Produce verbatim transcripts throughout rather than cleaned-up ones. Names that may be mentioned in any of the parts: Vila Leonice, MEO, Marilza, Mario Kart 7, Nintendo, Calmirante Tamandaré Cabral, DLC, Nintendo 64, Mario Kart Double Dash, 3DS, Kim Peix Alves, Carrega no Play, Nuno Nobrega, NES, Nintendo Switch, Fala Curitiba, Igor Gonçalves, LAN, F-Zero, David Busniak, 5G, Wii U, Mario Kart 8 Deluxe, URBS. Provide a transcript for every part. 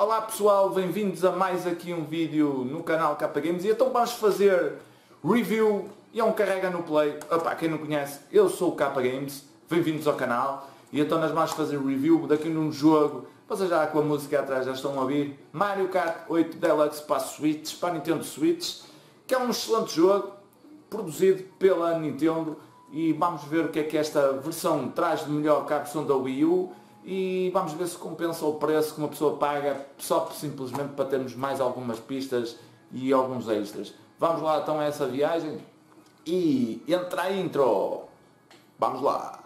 Olá pessoal, bem-vindos a mais aqui um vídeo no canal K Games. E então vamos fazer review e é um Carrega no Play. Opa, quem não conhece, eu sou o K Games, bem-vindos ao canal. E então nós vamos fazer review daqui num jogo, vocês já com a música atrás já estão a ouvir, Mario Kart oito Deluxe para Switch, para Nintendo Switch, que é um excelente jogo, produzido pela Nintendo. E vamos ver o que é que esta versão traz de melhor que a versão da Wii U. E vamos ver se compensa o preço que uma pessoa paga só simplesmente para termos mais algumas pistas e alguns extras. Vamos lá então a essa viagem e entra a intro! Vamos lá!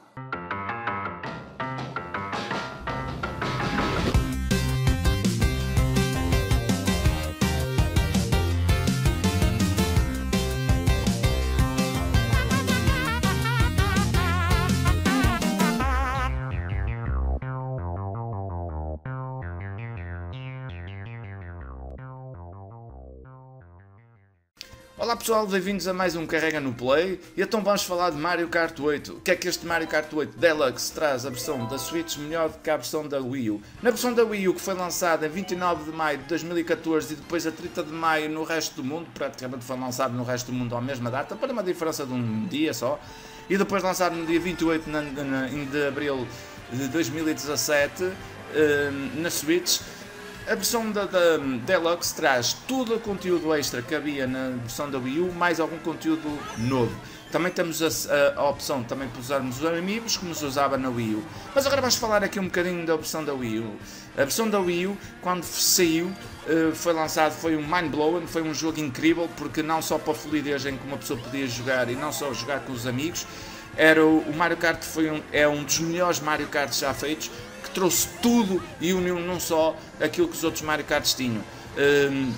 Olá pessoal, bem-vindos a mais um Carrega no Play. E então vamos falar de Mario Kart oito. O que é que este Mario Kart oito Deluxe traz a versão da Switch melhor do que a versão da Wii U? Na versão da Wii U, que foi lançada a vinte e nove de maio de dois mil e catorze e depois a trinta de maio no resto do mundo, praticamente foi lançado no resto do mundo à mesma data, para uma diferença de um dia só, e depois lançado no dia vinte e oito de abril de dois mil e dezassete na Switch. A versão da, da Deluxe traz todo o conteúdo extra que havia na versão da Wii U, mais algum conteúdo novo. Também temos a, a, a opção também para usarmos os amigos, como se usava na Wii U. Mas agora vamos falar aqui um bocadinho da versão da Wii U. A versão da Wii U, quando saiu, foi lançado, foi um mind-blowing, foi um jogo incrível, porque não só para a fluidez em que uma pessoa podia jogar e não só jogar com os amigos, era o, o Mario Kart foi um, é um dos melhores Mario Karts já feitos, que trouxe tudo e uniu não só aquilo que os outros Mario Karts tinham. Um,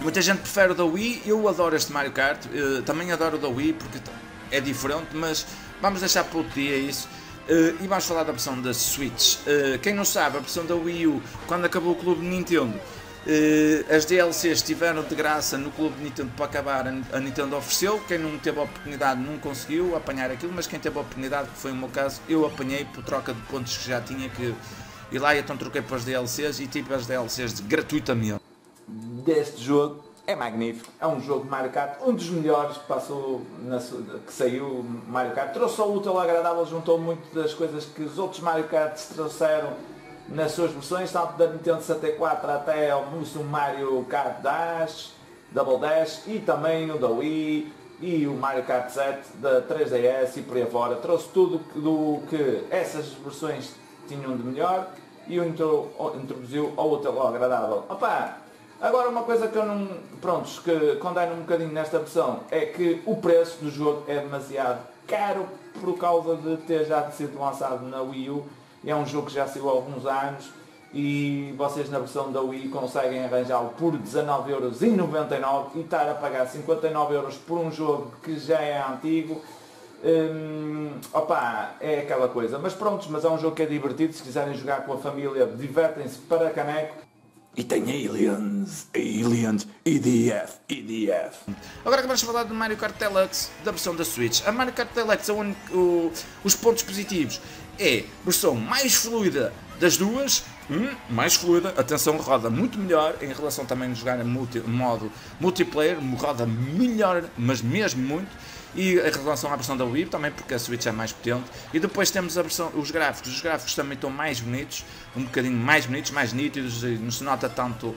muita gente prefere o da Wii, eu adoro este Mario Kart, uh, também adoro o da Wii porque é diferente, mas vamos deixar para outro dia isso. Uh, e vamos falar da versão da Switch. Uh, quem não sabe, a versão da Wii U, quando acabou o Clube de Nintendo, uh, as D L Cs estiveram de graça no Clube de Nintendo para acabar, a Nintendo ofereceu, quem não teve a oportunidade não conseguiu apanhar aquilo, mas quem teve a oportunidade, que foi o meu caso, eu apanhei por troca de pontos que já tinha que e lá então troquei para as D L Cs e tive as D L Cs de gratuitamente. Deste jogo é magnífico, é um jogo de Mario Kart, um dos melhores que passou, na, que saiu Mario Kart, trouxe ao útil ao agradável, juntou muito das coisas que os outros Mario Karts trouxeram nas suas versões, tanto da Nintendo sessenta e quatro até ao Mario Kart Dash, Double Dash e também o da Wii e o Mario Kart sete da três D S e por aí fora, trouxe tudo do que essas versões tinham de melhor e o introduziu ao útil ao agradável. Opa! Agora uma coisa que eu não... prontos, que condeno um bocadinho nesta versão é que o preço do jogo é demasiado caro por causa de ter já sido lançado na Wii U. É um jogo que já saiu há alguns anos e vocês na versão da Wii conseguem arranjá-lo por dezanove euros e noventa e nove e estar a pagar cinquenta e nove euros por um jogo que já é antigo. Hum, opa, é aquela coisa, mas prontos, mas é um jogo que é divertido, se quiserem jogar com a família, divertem-se para caneco. E tem aliens, aliens, E D F, E D F. Agora que vamos falar do Mario Kart Deluxe, da versão da Switch. A Mario Kart Deluxe, é o único, o, os pontos positivos, é a versão mais fluida das duas, hum, mais fluida, atenção, roda muito melhor, em relação também a jogar em multi, modo multiplayer, roda melhor, mas mesmo muito. E em relação à versão da Wii também, porque a Switch é mais potente. E depois temos a versão, os gráficos, os gráficos também estão mais bonitos, um bocadinho mais bonitos, mais nítidos, e não se nota tanto uh,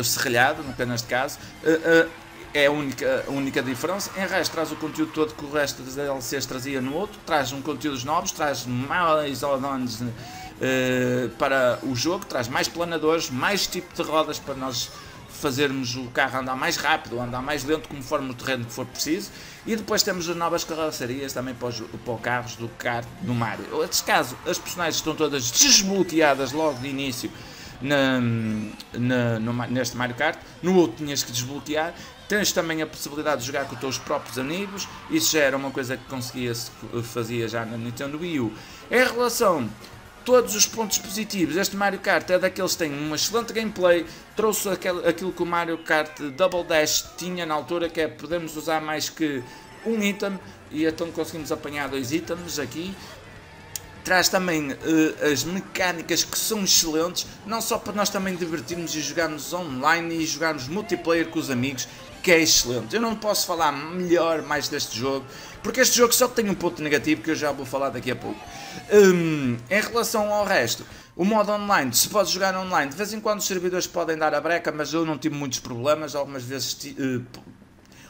o serralhado, neste caso, uh, uh, é a única, a única diferença. Em resto traz o conteúdo todo que o resto das D L Cs trazia no outro, traz um conteúdos novos, traz mais add-ons uh, para o jogo, traz mais planadores, mais tipo de rodas para nós fazermos o carro andar mais rápido ou andar mais lento conforme o terreno que for preciso. E depois temos as novas carroçarias também para os, para os carros do kart do Mario. Neste caso, as personagens estão todas desbloqueadas logo de início na, na, no, neste Mario Kart, no outro tinhas que desbloquear. Tens também a possibilidade de jogar com os teus próprios amigos, isso já era uma coisa que conseguia-se, fazia já na Nintendo Wii U. Em relação todos os pontos positivos, este Mario Kart é daqueles que tem uma excelente gameplay, trouxe aquel, aquilo que o Mario Kart Double Dash tinha na altura, que é podemos usar mais que um item, e então conseguimos apanhar dois itens aqui. traz também uh, as mecânicas que são excelentes, não só para nós também divertirmos e jogarmos online e jogarmos multiplayer com os amigos, que é excelente. Eu não posso falar melhor mais deste jogo, porque este jogo só tem um ponto negativo que eu já vou falar daqui a pouco. Um, em relação ao resto, o modo online, se pode jogar online, de vez em quando os servidores podem dar a breca, mas eu não tive muitos problemas, algumas vezes... Uh,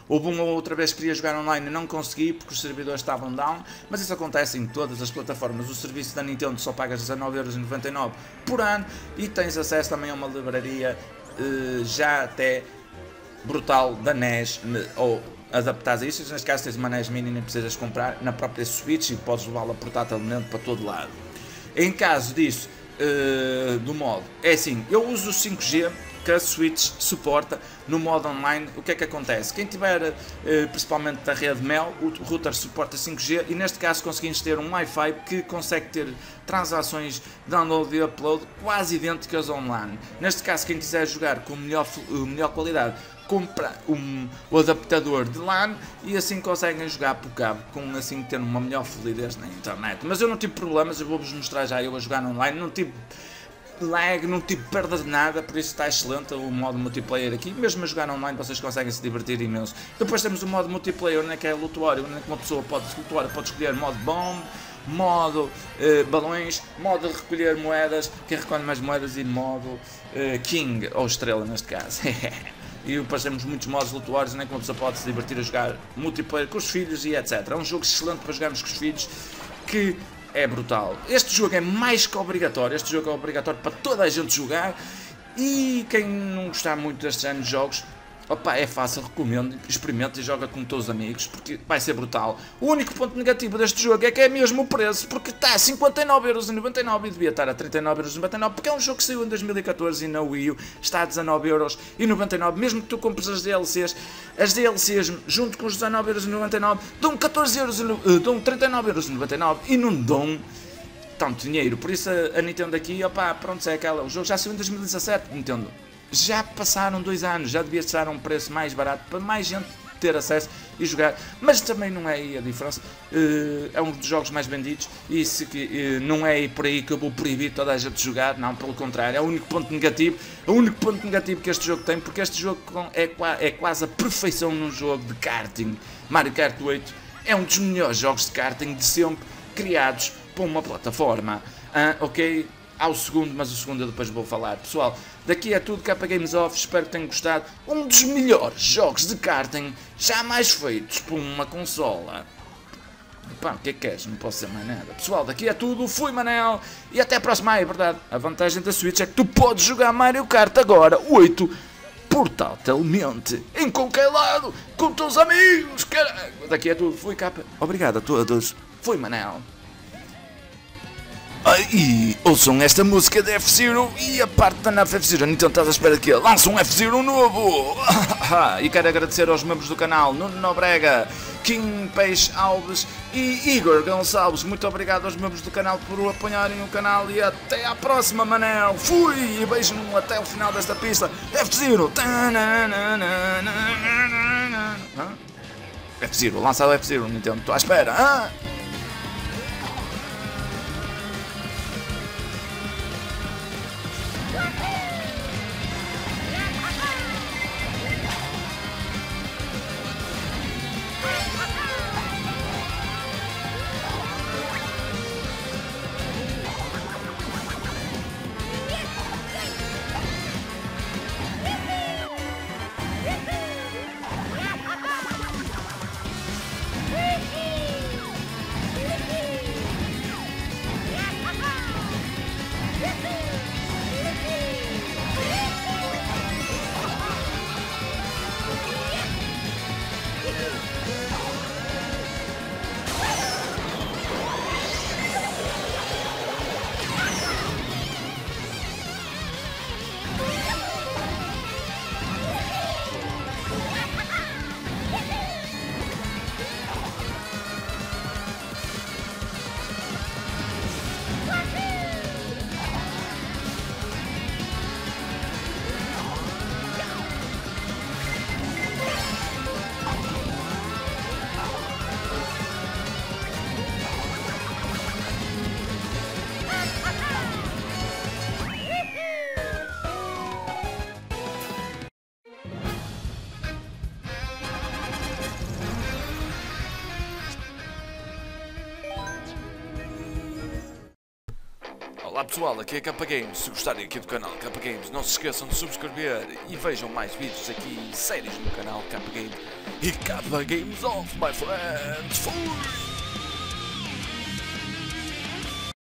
Houve uma ou outra vez que queria jogar online e não consegui porque os servidores estavam down, mas isso acontece em todas as plataformas. O serviço da Nintendo só pagas dezanove euros e noventa e nove por ano e tens acesso também a uma livraria eh, já até brutal da N E S, ou adaptares a isso. Neste caso tens uma N E S Mini e nem precisas comprar na própria Switch e podes levá-la portátilmente para todo lado. Em caso disso, eh, do modo, é assim, eu uso o cinco G, que a Switch suporta no modo online. O que é que acontece? Quem tiver principalmente da rede M E O, o router suporta cinco G e neste caso conseguimos ter um Wi-Fi que consegue ter transações download e upload quase idênticas online. Neste caso, quem quiser jogar com melhor, melhor qualidade, compra um, o adaptador de LAN e assim conseguem jogar por cabo, com assim tendo uma melhor fluidez na internet. Mas eu não tive problemas, eu vou-vos mostrar já eu a jogar online, não tive lag, não tive perda de nada, por isso está excelente o modo multiplayer aqui. Mesmo a jogar online vocês conseguem se divertir imenso. Depois temos o modo multiplayer, né, que é lutuário, onde uma pessoa pode lutuar, pode escolher modo bomba, modo eh, balões, modo de recolher moedas, quem recolhe mais moedas, e modo eh, king, ou estrela neste caso. E depois temos muitos modos lutuários, onde uma pessoa pode se divertir a jogar multiplayer com os filhos e etcétera. É um jogo excelente para jogarmos com os filhos, que é brutal. Este jogo é mais que obrigatório, este jogo é obrigatório para toda a gente jogar, e quem não gostar muito destes anos de jogos, opa, é fácil, recomendo, experimenta e joga com todos os amigos, porque vai ser brutal. O único ponto negativo deste jogo é que é mesmo o preço, porque está a cinquenta e nove euros e noventa e nove e devia estar a trinta e nove euros e noventa e nove, porque é um jogo que saiu em dois mil e catorze e na Wii U está a dezanove euros e noventa e nove, mesmo que tu compres as D L Cs, as D L Cs junto com os dezanove euros e noventa e nove dão catorze euros e noventa e nove, dão trinta e nove euros e noventa e nove e não dão tanto dinheiro. Por isso a Nintendo aqui, opa, pronto, é aquela, o jogo já saiu em dois mil e dezassete, Nintendo. Já passaram dois anos, já devia estar a um preço mais barato para mais gente ter acesso e jogar, mas também não é aí a diferença, é um dos jogos mais vendidos e se, não é por aí que eu vou proibir toda a gente de jogar, não, pelo contrário, é o único ponto negativo, é o único ponto negativo que este jogo tem, porque este jogo é, é quase a perfeição num jogo de karting. Mario Kart oito é um dos melhores jogos de karting de sempre criados por uma plataforma, ah, ok? Há o segundo, mas o segundo eu depois vou falar. Pessoal, daqui é tudo, K Games Off, espero que tenham gostado. Um dos melhores jogos de karting jamais feitos por uma consola. Pá, o que é que queres? Não posso dizer mais nada. Pessoal, daqui é tudo, fui Manel, e até a próxima. Ah, é verdade, a vantagem da Switch é que tu podes jogar Mario Kart agora, oito, portátilmente, em qualquer lado, com teus amigos, caralho. Daqui é tudo, fui K. Obrigado a todos, fui Manel. Ah, e ouçam esta música da F-Zero e a parte da nave F-Zero. Então estás à espera que lance um F-Zero novo. E quero agradecer aos membros do canal, Nuno Nobrega, Kim Peix Alves e Igor Gonçalves. Muito obrigado aos membros do canal por apoiarem o canal e até à próxima, Manel. Fui e beijo-me até o final desta pista. F-Zero. F-Zero, lança o F-Zero, Nintendo. Estou à espera. Ah? Woohoo! Olá pessoal, aqui é K Games. Se gostarem aqui do canal K Games, não se esqueçam de subscrever e vejam mais vídeos aqui e séries no canal K Games. E K Games off, my friends! Fui!